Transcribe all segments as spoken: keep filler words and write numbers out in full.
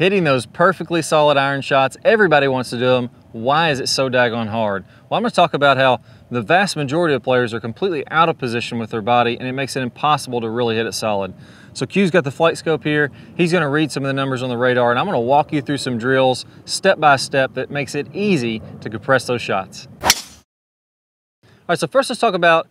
hitting those perfectly solid iron shots. Everybody wants to do them. Why is it so daggone hard? Well, I'm going to talk about how the vast majority of players are completely out of position with their body, and it makes it impossible to really hit it solid. So Q's got the flight scope here. He's going to read some of the numbers on the radar, and I'm going to walk you through some drills step by step that makes it easy to compress those shots. All right, so first let's talk about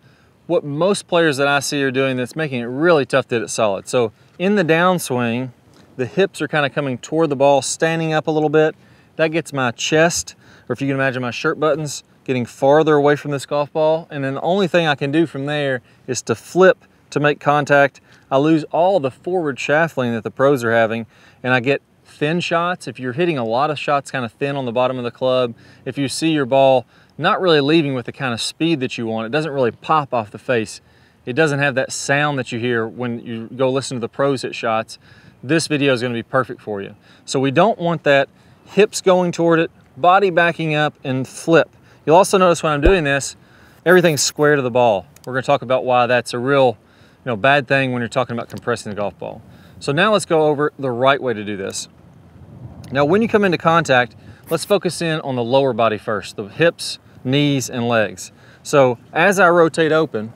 what most players that I see are doing that's making it really tough to hit it solid. So in the downswing, the hips are kind of coming toward the ball, standing up a little bit. That gets my chest, or if you can imagine my shirt buttons, getting farther away from this golf ball. And then the only thing I can do from there is to flip to make contact. I lose all the forward shaft lean that the pros are having, and I get thin shots. If you're hitting a lot of shots kind of thin on the bottom of the club, if you see your ball not really leaving with the kind of speed that you want, it doesn't really pop off the face. It doesn't have that sound that you hear when you go listen to the pros hit shots. This video is going to be perfect for you. So we don't want that hips going toward it, body backing up, and flip. You'll also notice when I'm doing this, everything's square to the ball. We're going to talk about why that's a real you know, bad thing when you're talking about compressing the golf ball. So now let's go over the right way to do this. Now when you come into contact, let's focus in on the lower body first, the hips, knees, and legs. So as I rotate open,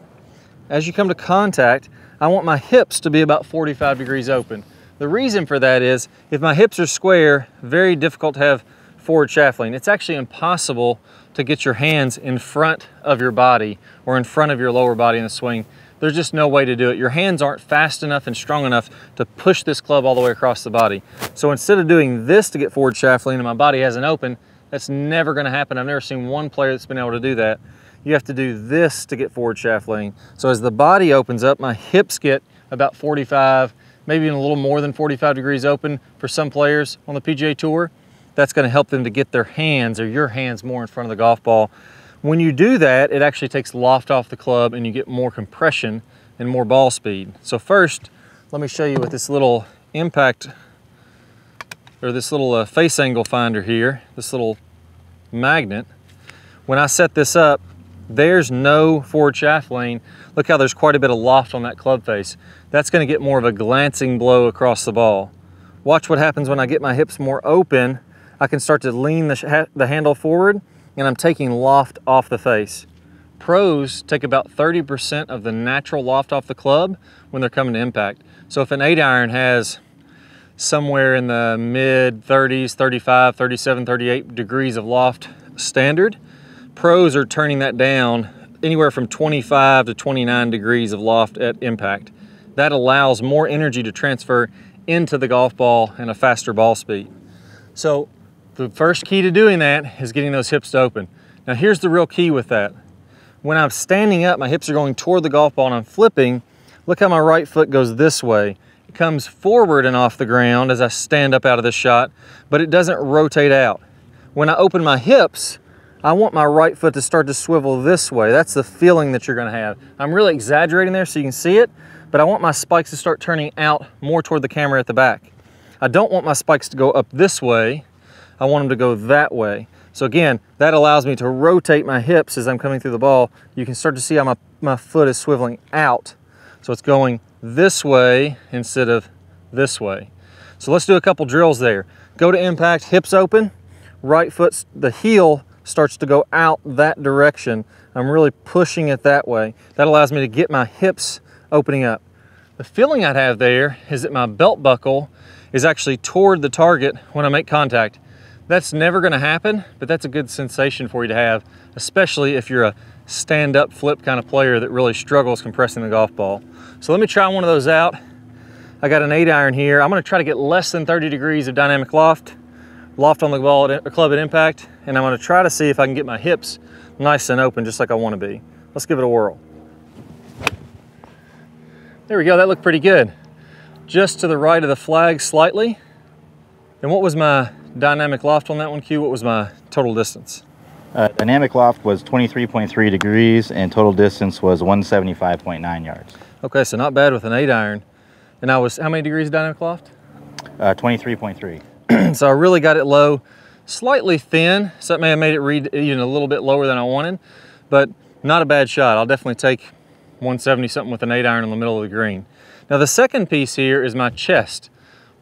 as you come to contact, I want my hips to be about forty-five degrees open. The reason for that is, if my hips are square, very difficult to have forward shaft lean. It's actually impossible to get your hands in front of your body or in front of your lower body in the swing. There's just no way to do it. Your hands aren't fast enough and strong enough to push this club all the way across the body. So instead of doing this to get forward shaft lean and my body hasn't opened, that's never going to happen. I've never seen one player that's been able to do that. You have to do this to get forward shaft lean. So as the body opens up, my hips get about forty-five, maybe even a little more than forty-five degrees open for some players on the P G A Tour. That's going to help them to get their hands or your hands more in front of the golf ball. When you do that, it actually takes loft off the club and you get more compression and more ball speed. So first, let me show you with this little impact, or this little uh, face angle finder here, this little magnet. When I set this up, there's no forward shaft lean. Look how there's quite a bit of loft on that club face. That's going to get more of a glancing blow across the ball. Watch what happens when I get my hips more open. I can start to lean the, the handle forward, and I'm taking loft off the face. Pros take about thirty percent of the natural loft off the club when they're coming to impact. So if an eight iron has somewhere in the mid thirties, thirty-five, thirty-seven, thirty-eight degrees of loft standard, pros are turning that down anywhere from twenty-five to twenty-nine degrees of loft at impact. That allows more energy to transfer into the golf ball and a faster ball speed. So the first key to doing that is getting those hips to open. Now here's the real key with that. When I'm standing up, my hips are going toward the golf ball and I'm flipping. Look how my right foot goes this way. It comes forward and off the ground as I stand up out of this shot, but it doesn't rotate out. When I open my hips, I want my right foot to start to swivel this way. That's the feeling that you're gonna have. I'm really exaggerating there so you can see it, but I want my spikes to start turning out more toward the camera at the back. I don't want my spikes to go up this way. I want them to go that way. So again, that allows me to rotate my hips as I'm coming through the ball. You can start to see how my, my foot is swiveling out. So it's going this way instead of this way. So let's do a couple drills there. Go to impact, hips open, right foot, the heel starts to go out that direction. I'm really pushing it that way. That allows me to get my hips opening up. The feeling I'd have there is that my belt buckle is actually toward the target when I make contact. That's never gonna happen, but that's a good sensation for you to have, especially if you're a stand-up flip kind of player that really struggles compressing the golf ball. So let me try one of those out. I got an eight iron here. I'm gonna try to get less than thirty degrees of dynamic loft. loft on the ball at, or club at impact, and I'm going to try to see if I can get my hips nice and open just like I want to be. Let's give it a whirl. There we go, that looked pretty good. Just to the right of the flag slightly. And what was my dynamic loft on that one, Q? What was my total distance? Uh, dynamic loft was twenty-three point three degrees and total distance was one seventy-five point nine yards. Okay, so not bad with an eight iron. And I was, how many degrees of dynamic loft? twenty-three point three. Uh, So I really got it low, slightly thin, so that may have made it read even a little bit lower than I wanted, but not a bad shot. I'll definitely take one seventy something with an eight iron in the middle of the green. Now the second piece here is my chest.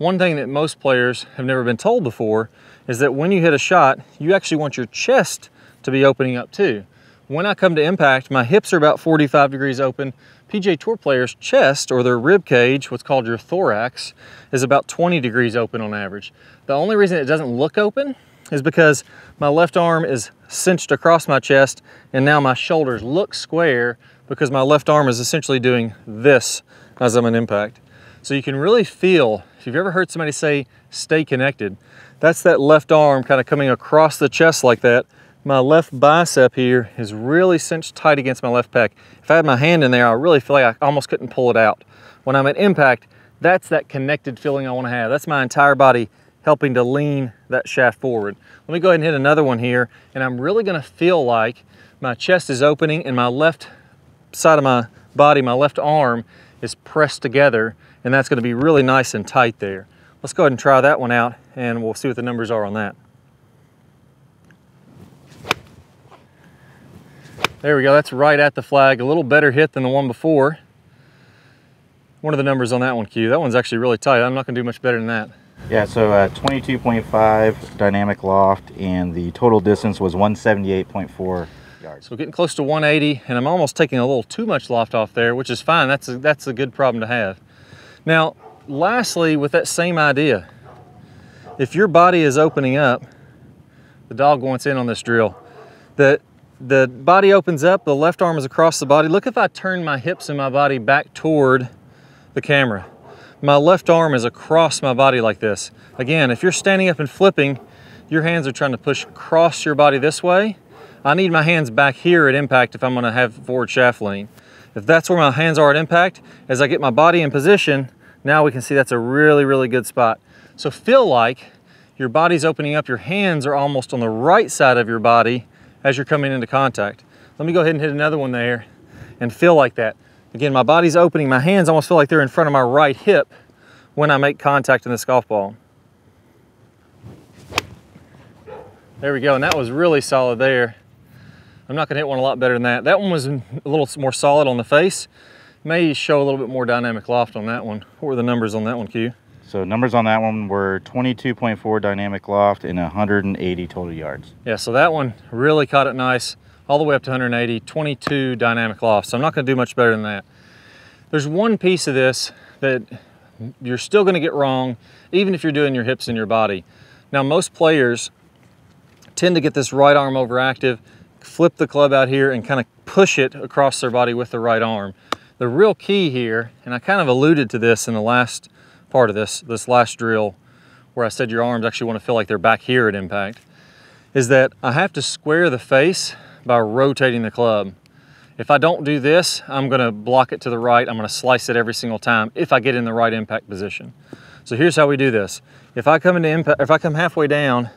One thing that most players have never been told before is that when you hit a shot, you actually want your chest to be opening up too. When I come to impact, my hips are about forty-five degrees open. P G A Tour players' chest, or their rib cage, what's called your thorax, is about twenty degrees open on average. The only reason it doesn't look open is because my left arm is cinched across my chest, and now my shoulders look square because my left arm is essentially doing this as I'm in impact. So you can really feel, if you've ever heard somebody say, stay connected, that's that left arm kind of coming across the chest like that. My left bicep here is really cinched tight against my left pec. If I had my hand in there, I really feel like I almost couldn't pull it out. When I'm at impact, that's that connected feeling I want to have. That's my entire body helping to lean that shaft forward. Let me go ahead and hit another one here, and I'm really going to feel like my chest is opening and my left side of my body, my left arm, is pressed together, and that's going to be really nice and tight there. Let's go ahead and try that one out, and we'll see what the numbers are on that. There we go, that's right at the flag. A little better hit than the one before. What are the numbers on that one, Q? That one's actually really tight. I'm not gonna do much better than that. Yeah, so uh, twenty-two point five dynamic loft, and the total distance was one seventy-eight point four yards. So getting close to one eighty, and I'm almost taking a little too much loft off there, which is fine. That's a, that's a good problem to have. Now, lastly, with that same idea, if your body is opening up, the dog wants in on this drill, that the body opens up, the left arm is across the body. Look, if I turn my hips and my body back toward the camera, my left arm is across my body like this. Again, if you're standing up and flipping, your hands are trying to push across your body this way. I need my hands back here at impact if I'm gonna have forward shaft lean. If that's where my hands are at impact, as I get my body in position, now we can see that's a really, really good spot. So feel like your body's opening up, your hands are almost on the right side of your body as you're coming into contact. Let me go ahead and hit another one there and feel like that. Again, my body's opening, my hands almost feel like they're in front of my right hip when I make contact in this golf ball. There we go, and that was really solid there. I'm not gonna hit one a lot better than that. That one was a little more solid on the face. May show a little bit more dynamic loft on that one. What were the numbers on that one, Q? So numbers on that one were twenty-two point four dynamic loft and one hundred eighty total yards. Yeah, so that one really caught it nice, all the way up to one hundred eighty, twenty-two dynamic loft. So I'm not gonna do much better than that. There's one piece of this that you're still gonna get wrong, even if you're doing your hips and your body. Now, most players tend to get this right arm overactive, flip the club out here and kind of push it across their body with the right arm. The real key here, and I kind of alluded to this in the last part of this, this last drill where I said your arms actually want to feel like they're back here at impact, is that I have to square the face by rotating the club. If I don't do this, I'm going to block it to the right. I'm going to slice it every single time if I get in the right impact position. So here's how we do this. If I come into impact, if I come halfway down,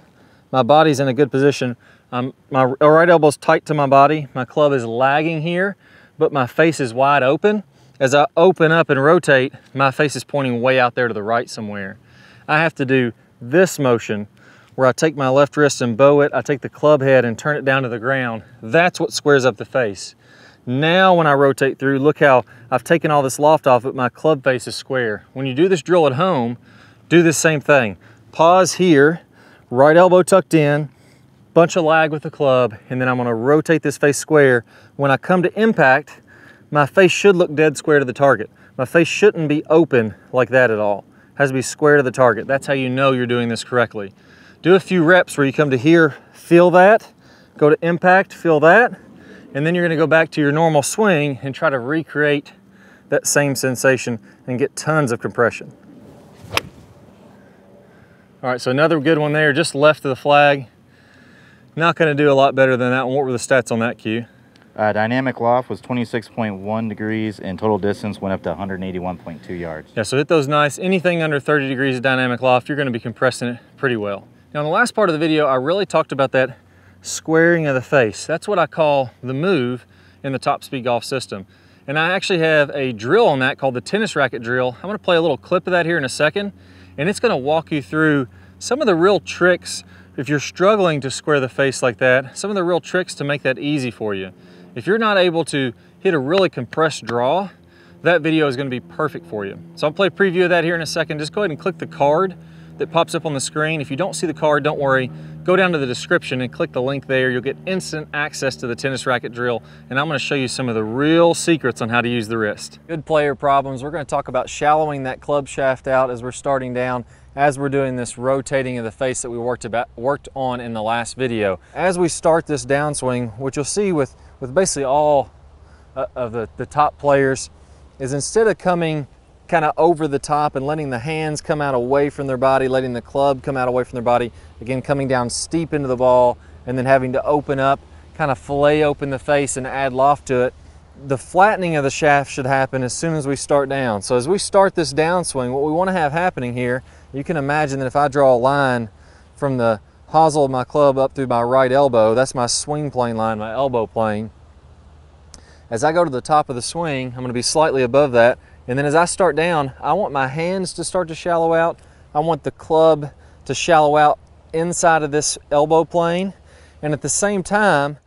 my body's in a good position. I'm, my right elbow's tight to my body. My club is lagging here, but my face is wide open. As I open up and rotate, my face is pointing way out there to the right somewhere. I have to do this motion where I take my left wrist and bow it, I take the club head and turn it down to the ground. That's what squares up the face. Now when I rotate through, look how I've taken all this loft off, but my club face is square. When you do this drill at home, do this same thing. Pause here, right elbow tucked in, bunch of lag with the club, and then I'm gonna rotate this face square. When I come to impact, my face should look dead square to the target. My face shouldn't be open like that at all. It has to be square to the target. That's how you know you're doing this correctly. Do a few reps where you come to here, feel that, go to impact, feel that, and then you're gonna go back to your normal swing and try to recreate that same sensation and get tons of compression. All right, so another good one there, just left of the flag. Not gonna do a lot better than that one. What were the stats on that, Q? Uh, dynamic loft was twenty-six point one degrees and total distance went up to one hundred eighty-one point two yards. Yeah, so hit those nice. Anything under thirty degrees of dynamic loft, you're going to be compressing it pretty well. Now, in the last part of the video, I really talked about that squaring of the face. That's what I call the move in the TopSpeedGolf system. And I actually have a drill on that called the tennis racket drill. I'm going to play a little clip of that here in a second, and it's going to walk you through some of the real tricks if you're struggling to square the face like that, some of the real tricks to make that easy for you. If you're not able to hit a really compressed draw, that video is going to be perfect for you. So I'll play a preview of that here in a second. Just go ahead and click the card that pops up on the screen. If you don't see the card, don't worry. Go down to the description and click the link there. You'll get instant access to the tennis racket drill, and I'm going to show you some of the real secrets on how to use the wrist. Good player problems. We're going to talk about shallowing that club shaft out as we're starting down, as we're doing this rotating of the face that we worked about worked on in the last video. As we start this downswing, what you'll see with, with basically all uh, of the, the top players is, instead of coming kind of over the top and letting the hands come out away from their body, letting the club come out away from their body, again coming down steep into the ball and then having to open up, kind of fillet open the face and add loft to it, the flattening of the shaft should happen as soon as we start down. So as we start this downswing, what we want to have happening here, you can imagine that if I draw a line from the hosel of my club up through my right elbow, that's my swing plane line, my elbow plane. As I go to the top of the swing, I'm going to be slightly above that. And then as I start down, I want my hands to start to shallow out. I want the club to shallow out inside of this elbow plane. And at the same time,